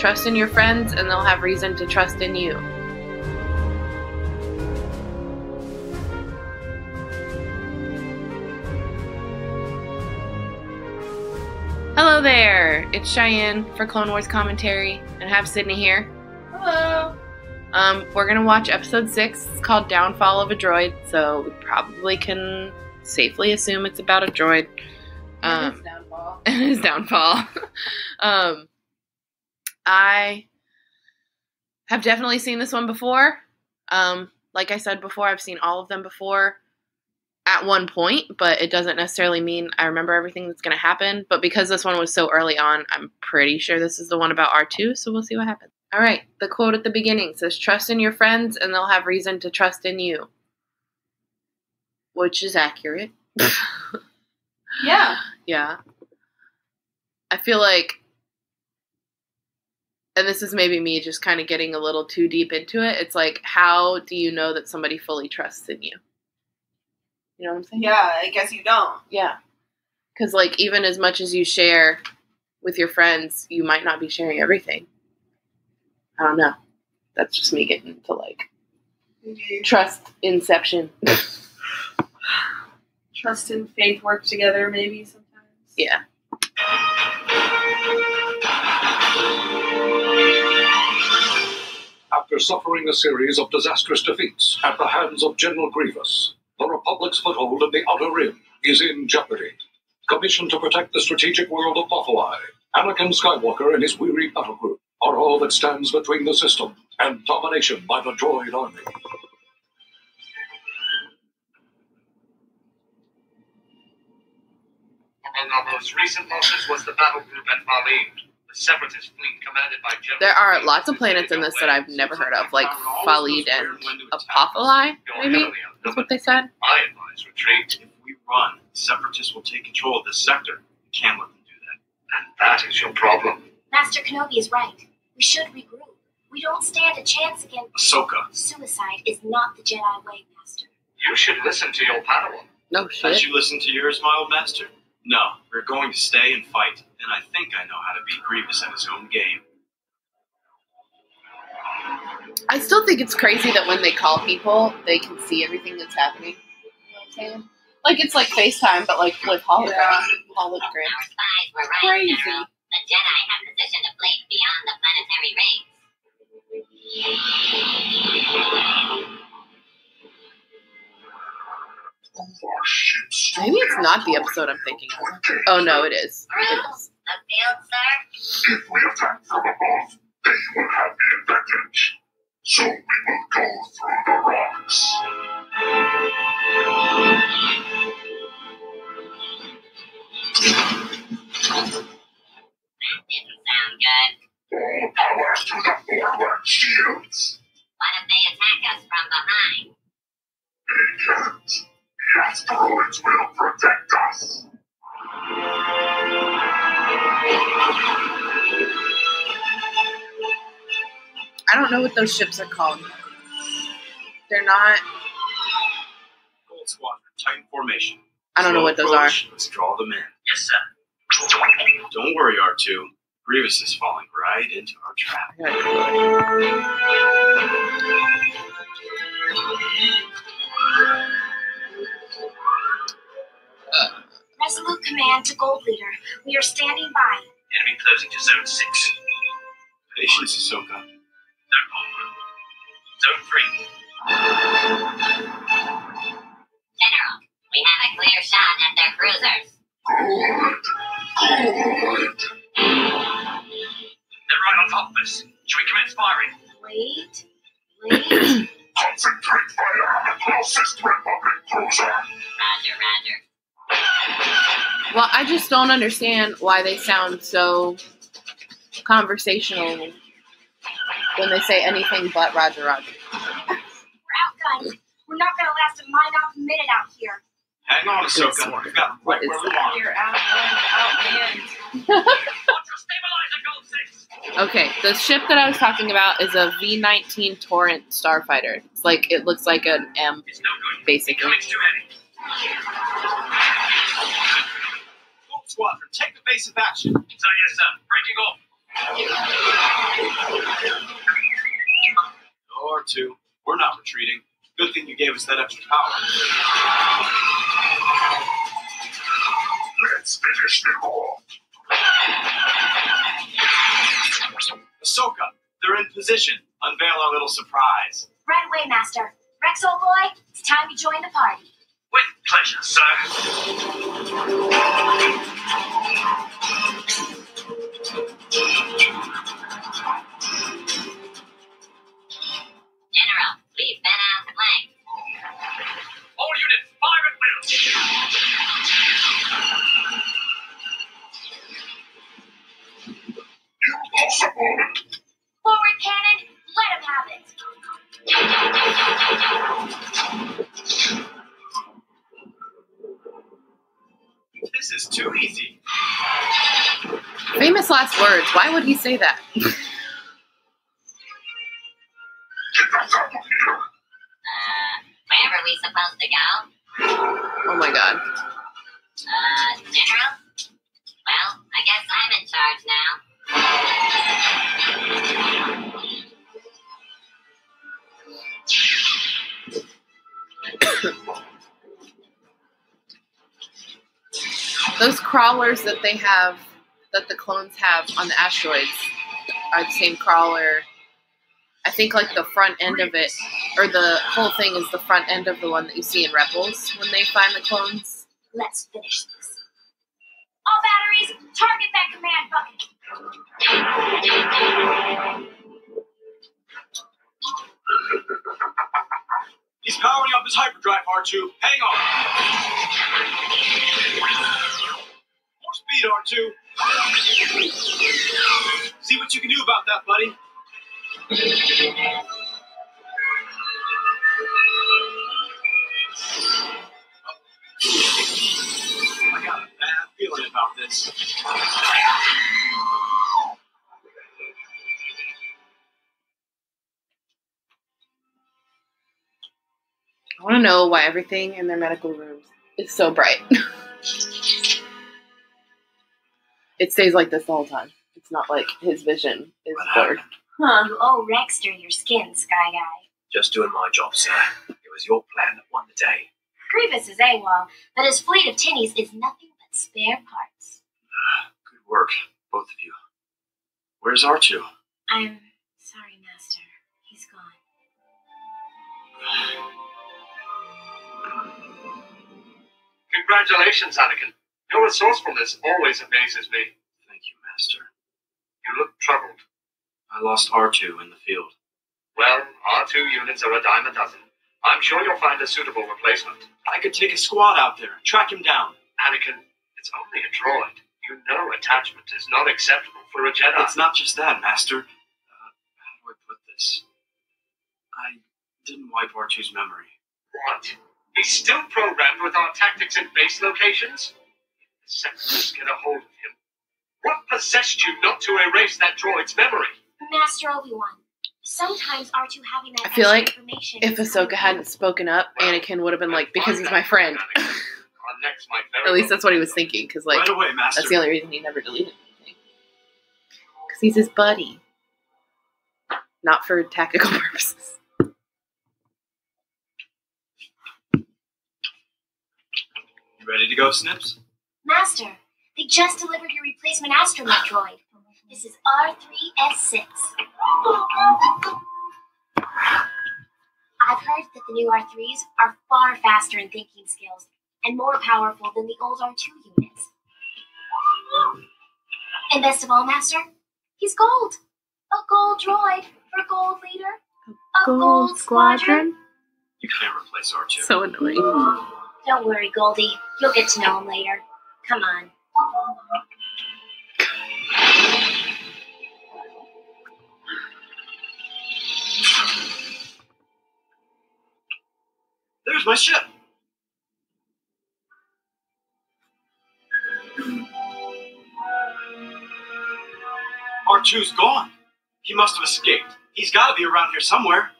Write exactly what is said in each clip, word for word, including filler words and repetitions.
Trust in your friends, and they'll have reason to trust in you. Hello there! It's Cheyenne for Clone Wars commentary, and I have Sydney here. Hello! Um, we're gonna watch episode six. It's called Downfall of a Droid, so we probably can safely assume it's about a droid. Um, his downfall. And his downfall. um, I have definitely seen this one before. Um, like I said before, I've seen all of them before at one point, but it doesn't necessarily mean I remember everything that's going to happen. But because this one was so early on, I'm pretty sure this is the one about R two, so we'll see what happens. All right, the quote at the beginning says, "Trust in your friends, and they'll have reason to trust in you." Which is accurate. Yeah. Yeah. I feel like, and this is maybe me just kind of getting a little too deep into it, it's like, how do you know that somebody fully trusts in you? You know what I'm saying? Yeah, I guess you don't. Yeah. Because, like, even as much as you share with your friends, you might not be sharing everything. I don't know. That's just me getting into, like, mm-hmm. trust inception. Trust and faith work together, maybe, sometimes. Yeah. After suffering a series of disastrous defeats at the hands of General Grievous, the Republic's foothold in the Outer Rim is in jeopardy. Commissioned to protect the strategic world of Bothawui, Anakin Skywalker and his weary battle group are all that stands between the system and domination by the droid army. Among our most recent losses was the battle group at Falid, the separatist fleet commanded by General. There are lots of planets in this that I've never heard of, like Falid and Apolly, maybe? That's what they said. I advise retreat. If we run, separatists will take control of this sector. We can't let them do that. And that is your problem. Master Kenobi is right. We should regroup. We don't stand a chance against Ahsoka. Suicide is not the Jedi way, Master. You should listen to your Padawan. No shit. Should you listen to yours, my old master? No, we're going to stay and fight, and I think I know how to beat Grievous at his own game. I still think it's crazy that when they call people, they can see everything that's happening. You know what I'm saying? Like, it's like FaceTime, but like with hologram. Yeah. Hologram. Our spies were right, crazy. General. The Jedi have positioned a fleet beyond the planetary rings. Maybe it's not the episode I'm thinking of. Oh no, it is. It is. If we attack from above, they will have the advantage. So we will go through the rocks. That didn't sound good. All power to the forward shields. What if they attack us from behind? They can't. The asteroids will protect us. I don't know what those ships are called. They're not. Gold Squadron, Titan formation. I don't know what those are. Let's draw them in. Yes, sir. Don't worry, R two. Grievous is falling right into our trap. Yeah. Resolute command to Gold Leader. We are standing by. Enemy closing to zone six. Patience, Ahsoka. Zone one. Zone three. General, we have a clear shot at their cruisers. Good. Good. They're right on top of us. Should we commence firing? Wait. Wait. Concentrate fire on the closest Republic cruiser. Roger, roger. Well, I just don't understand why they sound so conversational when they say anything but Roger, Roger. We're outgunned. We're not going to last a mine off minute out here. Hang on, Ahsoka. We've got right where we want. You're outgunned, outgunned. Okay, the ship that I was talking about is a V nineteen Torrent Starfighter. It's like, it looks like an M, it's no good. Basically. It's too heavy. Squadron, take evasive action. So, yes, sir. Breaking off. R two, we're not retreating. Good thing you gave us that extra power. Let's finish them all. Ahsoka, they're in position. Unveil our little surprise. Right away, Master. Rex, old boy, it's time you join the party. With pleasure, sir. General, leave Ben out the blank. All units, fire at will. You are supported. Forward cannon, let him have it. This is too easy. Famous last words. Why would he say that? Get the fuck out of here. Uh, where are we supposed to go? Oh my god. Uh, General? Well, I guess I'm in charge now. Those crawlers that they have, that the clones have on the asteroids, are the same crawler. I think like the front end of it, or the whole thing is the front end of the one that you see in Rebels when they find the clones. Let's finish this. All batteries, target that command bucket. He's powering up his hyperdrive, R two. Hang on. More speed, R two. See what you can do about that, buddy. I got a bad feeling about this. I want to know why everything in their medical rooms is so bright. It stays like this the whole time. It's not like his vision is blurred. Huh, you owe Rexter your skin, Sky Guy. Just doing my job, sir. It was your plan that won the day. Grievous is AWOL, but his fleet of tinnies is nothing but spare parts. Good work, both of you. Where's R two? I'm sorry, Master. He's gone. Congratulations, Anakin. Your resourcefulness always amazes me. Thank you, Master. You look troubled. I lost R two in the field. Well, R two units are a dime a dozen. I'm sure you'll find a suitable replacement. I could take a squad out there and track him down. Anakin, it's only a droid. You know attachment is not acceptable for a Jedi. It's not just that, Master. Uh, how do I put this? I didn't wipe R two's memory. What? He's still programmed with our tactics and base locations? The Sentinels get a hold of him. What possessed you not to erase that droid's memory? Master Obi-Wan, sometimes R two having that I feel like information if Ahsoka hadn't spoken up, well, Anakin would have been like, because he's my friend. next, my At least that's what he was thinking, because like, right away, that's the only reason he never deleted anything. Because he's his buddy. Not for tactical purposes. Ready to go, Snips? Master, they just delivered your replacement astromech droid. This is R three S six. I've heard that the new R threes are far faster in thinking skills and more powerful than the old R two units. And best of all, Master, he's gold. A gold droid for a gold leader. A gold, gold squadron. squadron. You can't replace R two. So annoying. Ooh. Don't worry, Goldie. You'll get to know him later. Come on. There's my ship. R two's gone. He must have escaped. He's got to be around here somewhere.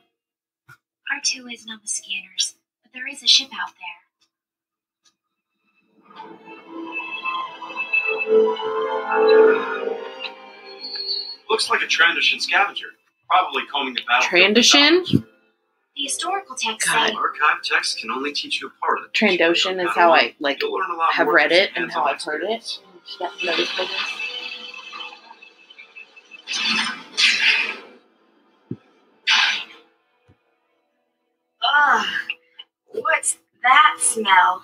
R two isn't on the scanners, but there is a ship out there. looks like a Trandoshan scavenger, probably combing the battle. Trandoshan? The historical text says archive texts can only teach you a part of it. Trandoshan is how I like have read it and how I've heard it. Ugh, what's that smell?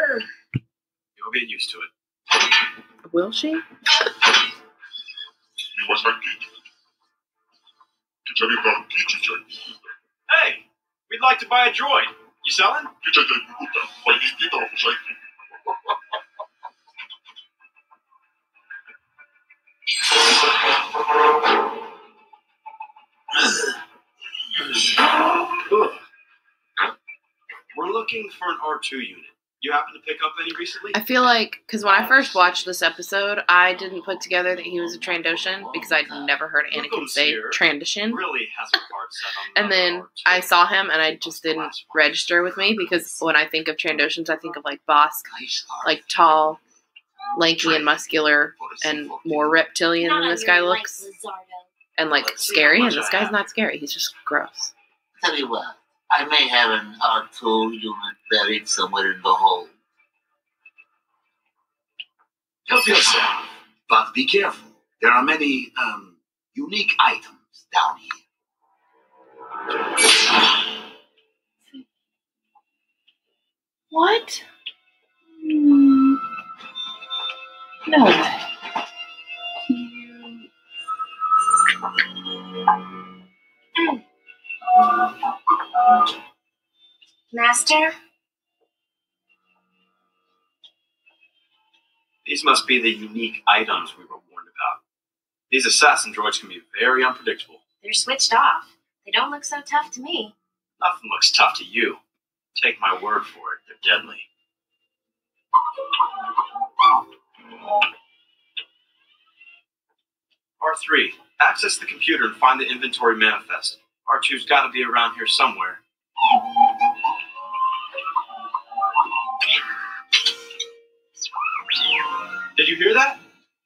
Ugh. You'll get used to it. Will she? You must not get. Hey, we'd like to buy a droid. You selling? We're looking for an R two unit. You happen to pick up any recently? I feel like, because when I first watched this episode, I didn't put together that he was a Trandoshan because I'd never heard Anakin say Trandoshan. Really has a hard set on and then I saw him and I just didn't register with me because when I think of Trandoshans, I think of like Bosque, like tall, lanky and muscular and more reptilian than this guy looks. And like scary, and this guy's not scary. He's just gross. Tell you what. I may have an R two unit buried somewhere in the hole. Help yourself, but be careful. There are many um, unique items down here. What? Mm. No way. Mm. Master? These must be the unique items we were warned about. These assassin droids can be very unpredictable. They're switched off. They don't look so tough to me. Nothing looks tough to you. Take my word for it, they're deadly. R three, access the computer and find the inventory manifest. R two's got to be around here somewhere. Did you hear that?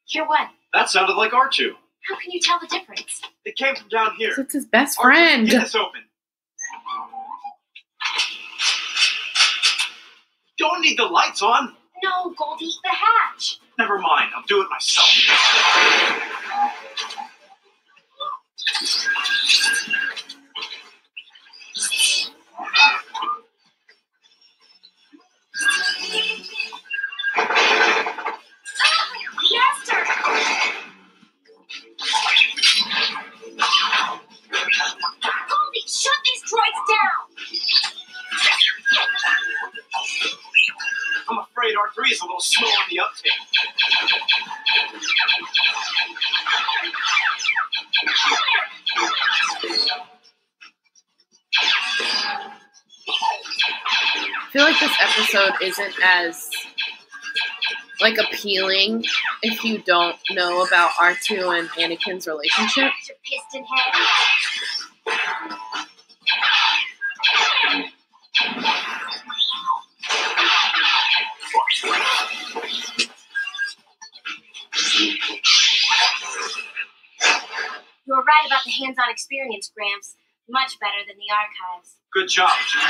Hear what? That sounded like R two. How can you tell the difference? It came from down here. So it's his best friend. Get this open. Don't need the lights on. No, Goldie, the hatch. Never mind. I'll do it myself. R three is a little slow on the uptake. I feel like this episode isn't as like appealing if you don't know about R two and Anakin's relationship. Piston head. You were right about the hands-on experience, Gramps. Much better than the archives. Good job. You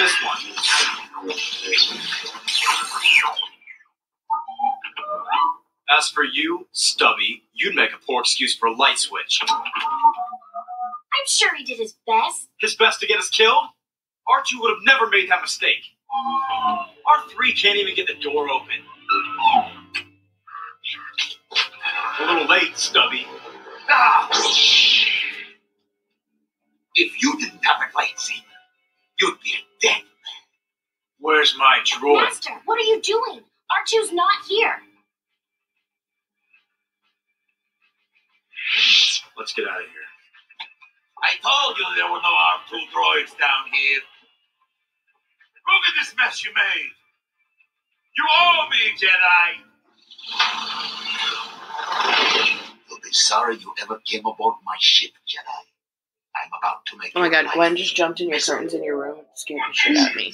missed one. As for you, Stubby, you'd make a poor excuse for a light switch. I'm sure he did his best. His best to get us killed? R two would have never made that mistake. R three can't even get the door open. A little late, Stubby. Ah! If you didn't have a lightsaber, you'd be a dead man. Where's my droid? Master, what are you doing? R two's not here. Let's get out of here. I told you there were no R two droids down here. Look at this mess you made. You owe me, Jedi. You'll be sorry you ever came aboard my ship, Jedi. I'm about to make. Oh my God, Gwen just jumped in your curtains in your room and scared the shit out of me.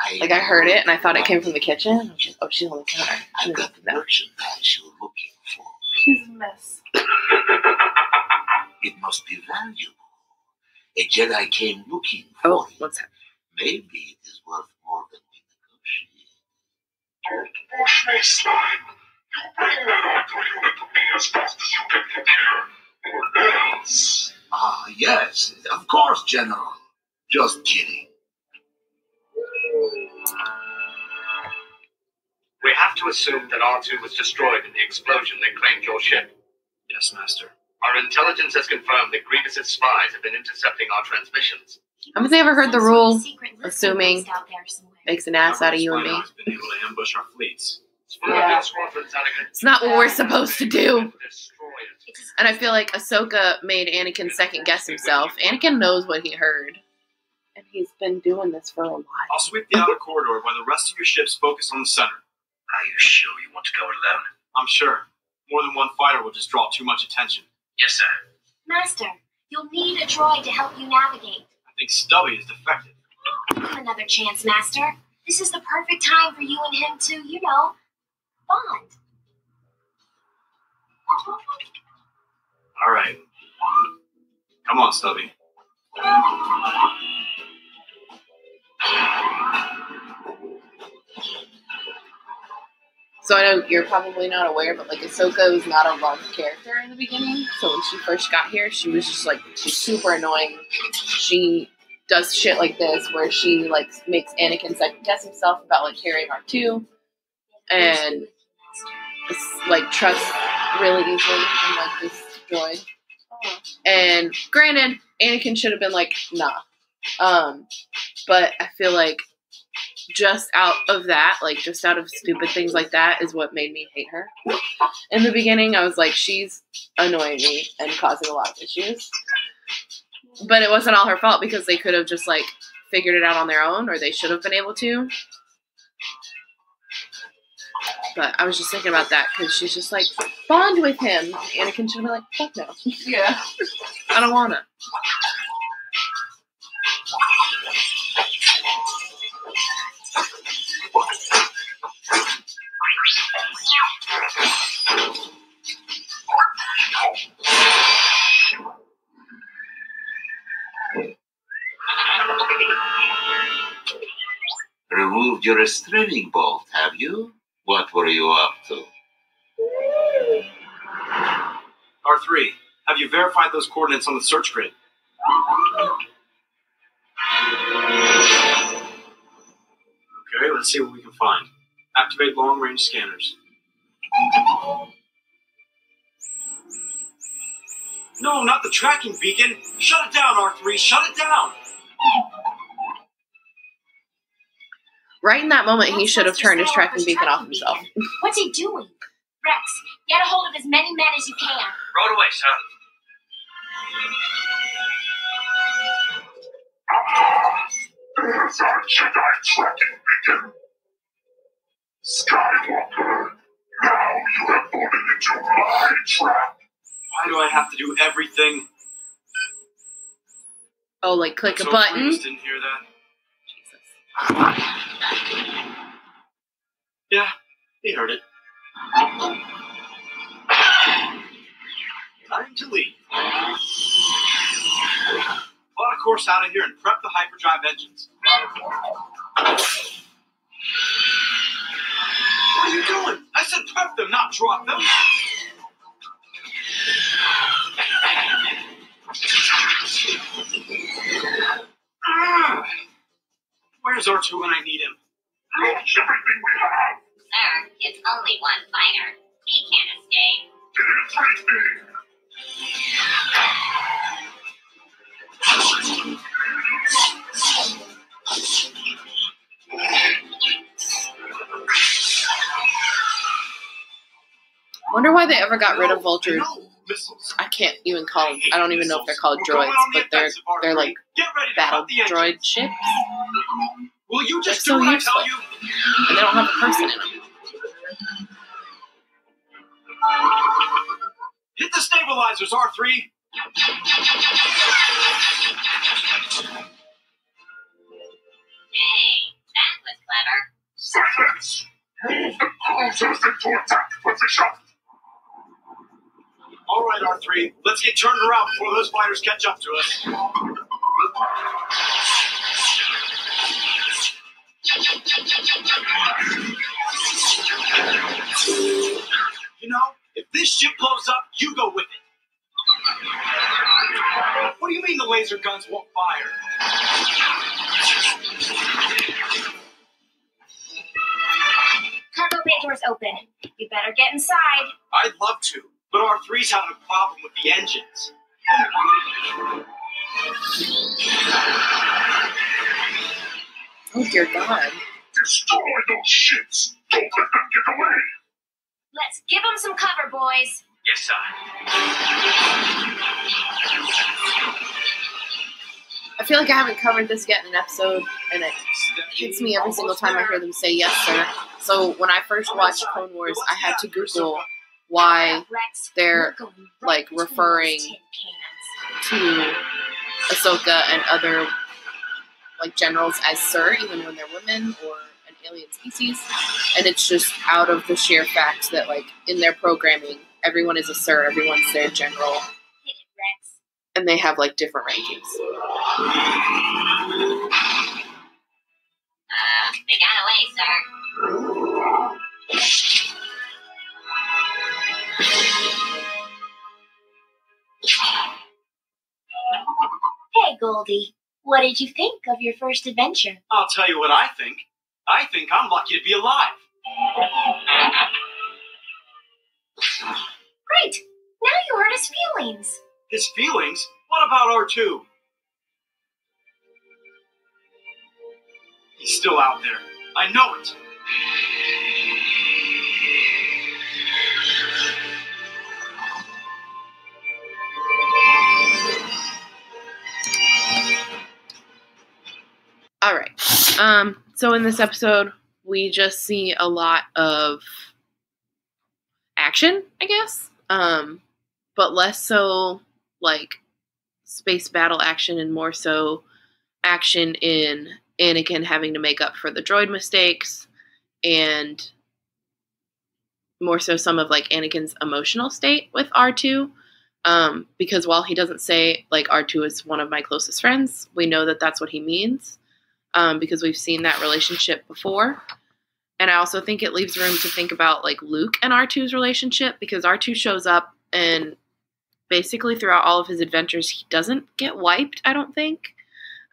I like, I heard it and I thought it came from the kitchen. Just, oh, she's on the counter. I've got the merchandise you're looking for. She's a mess. It must be valuable. A Jedi came looking for oh, it. What's that? Maybe it is worth more than we negotiate. Don't push me, slime. You bring that R two unit to me as fast as you can get here, or else. Ah, yes, of course, General. Just kidding. We have to assume that R two was destroyed in the explosion that claimed your ship. Yes, Master. Our intelligence has confirmed that Grievous's spies have been intercepting our transmissions. Haven't they ever heard the rule? Assuming makes an ass out of you and me. Been able to ambush our fleets. Yeah. It's not what we're supposed to do. And I feel like Ahsoka made Anakin second guess himself. Anakin knows what he heard. And he's been doing this for a while. I'll sweep the outer corridor while the rest of your ships focus on the center. Are you sure you want to go alone? I'm sure. More than one fighter will just draw too much attention. Yes, sir. Master, you'll need a droid to help you navigate. I think Stubby is defective. Give him another chance, Master. This is the perfect time for you and him to, you know, bond. All right. Come on, Stubby. So I know you're probably not aware, but like Ahsoka was not a loved character in the beginning. So when she first got here, she was just like, she's super annoying. She does shit like this where she like makes Anakin second guess himself about like carrying R two, and like trust really easily in like this droid. And granted, Anakin should have been like, nah. Um, but I feel like just out of that, like, just out of stupid things like that is what made me hate her. In the beginning, I was like, she's annoying me and causing a lot of issues. But it wasn't all her fault because they could have just, like, figured it out on their own, or they should have been able to. But I was just thinking about that because she's just like, bond with him. Anakin should be like, fuck no. Yeah. I don't wanna. Removed your restraining bolt, have you? What were you up to? R three, have you verified those coordinates on the search grid? Okay, let's see what we can find. Activate long-range scanners. No, not the tracking beacon! Shut it down, R three! Shut it down! Right in that moment, he should have turned his tracking beacon off himself. What's he doing? Rex, get a hold of as many men as you can. Right away, sir. There's our Jedi tracking beacon. Skywalker, now you have fallen into my trap. Why do I have to do everything? Oh, like click so a button. I didn't hear that. Jesus. Yeah, he heard it. Time to leave. Plot a course out of here and prep the hyperdrive engines. What are you doing? I said prep them, not drop them. Where's R two when I need him? Launch everything we have! Sir, it's only one fighter. He can't escape. Everything! Wonder why they ever got rid of vultures. I can't even call them. I don't even know if they're called droids, but they're they're like battle droid ships. Will you just do what I tell you? And they don't have a person in them. Hit the stabilizers, R three. Hey, that was clever. Silence! Move the cruisers into attack position. All right, R three, let's get turned around before those fighters catch up to us. You know, if this ship blows up, you go with it. What do you mean the laser guns won't fire? Cargo bay door's open. You better get inside. I'd love to, but R three's having a problem with the engines. Oh, dear God. Destroy those ships! Don't let them get away! Let's give them some cover, boys. Yes, sir. I feel like I haven't covered this yet in an episode, and it hits me every single time I hear them say yes, sir. So when I first watched Clone Wars, I had to Google why they're, like, referring to Ahsoka and other, like, generals as sir, even when they're women or an alien species. And it's just out of the sheer fact that, like, in their programming, everyone is a sir, everyone's their general. And they have, like, different rankings. Uh, they got away, sir. Hey, Goldie. What did you think of your first adventure? I'll tell you what I think. I think I'm lucky to be alive. Great. Now you hurt his feelings. His feelings? What about R two? He's still out there. I know it. All right. Um, so in this episode, we just see a lot of action, I guess. Um, but less so like space battle action and more so action in Anakin having to make up for the droid mistakes, and more so some of, like, Anakin's emotional state with R two, um, because while he doesn't say, like, R two is one of my closest friends, we know that that's what he means, um, because we've seen that relationship before. And I also think it leaves room to think about, like, Luke and R two's relationship, because R two shows up, and basically throughout all of his adventures, he doesn't get wiped, I don't think.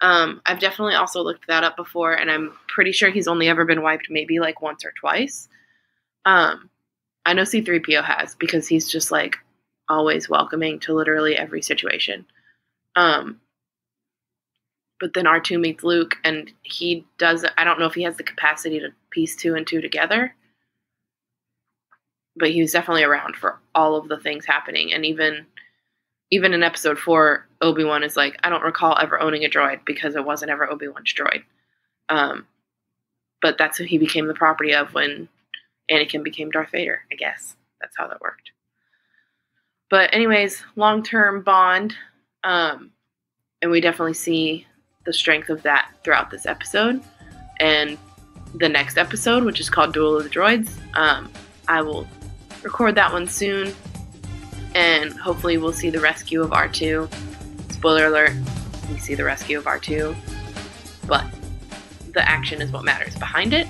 Um, I've definitely also looked that up before, and I'm pretty sure he's only ever been wiped maybe, like, once or twice. Um, I know C three P O has, because he's just, like, always welcoming to literally every situation. Um, but then R two meets Luke, and he does, I don't know if he has the capacity to piece two and two together, but he was definitely around for all of the things happening, and even... Even in episode four, Obi-Wan is like, I don't recall ever owning a droid because it wasn't ever Obi-Wan's droid. Um, but that's who he became the property of when Anakin became Darth Vader, I guess. That's how that worked. But anyways, long-term bond. Um, and we definitely see the strength of that throughout this episode. And the next episode, which is called Duel of the Droids, um, I will record that one soon. And hopefully we'll see the rescue of R two. Spoiler alert, we see the rescue of R two. But the action is what matters behind it.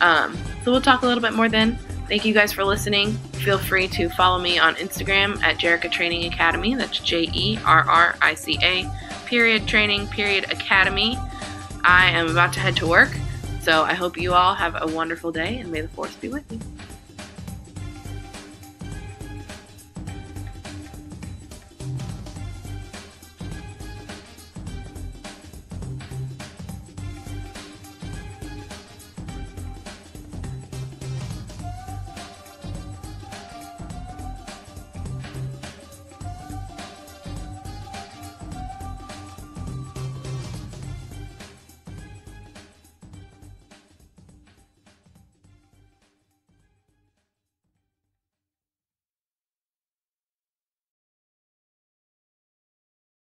Um, so we'll talk a little bit more then. Thank you guys for listening. Feel free to follow me on Instagram at Jerrica Training Academy. That's J E R R I C A period training period academy. I am about to head to work. So I hope you all have a wonderful day and may the force be with you.